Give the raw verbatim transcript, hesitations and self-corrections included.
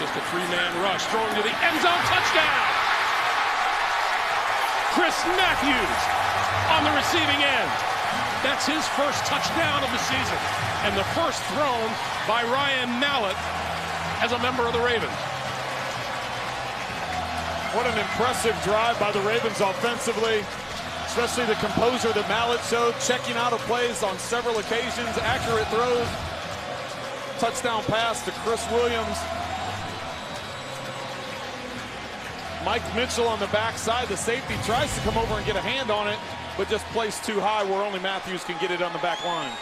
Just a three-man rush, throwing to the end zone, touchdown! Chris Matthews on the receiving end. That's his first touchdown of the season, and the first thrown by Ryan Mallett as a member of the Ravens. What an impressive drive by the Ravens offensively, especially the composure that Mallett showed, checking out of plays on several occasions, accurate throws, touchdown pass to Chris Williams. Mike Mitchell on the backside, the safety tries to come over and get a hand on it, but just placed too high where only Matthews can get it on the back line.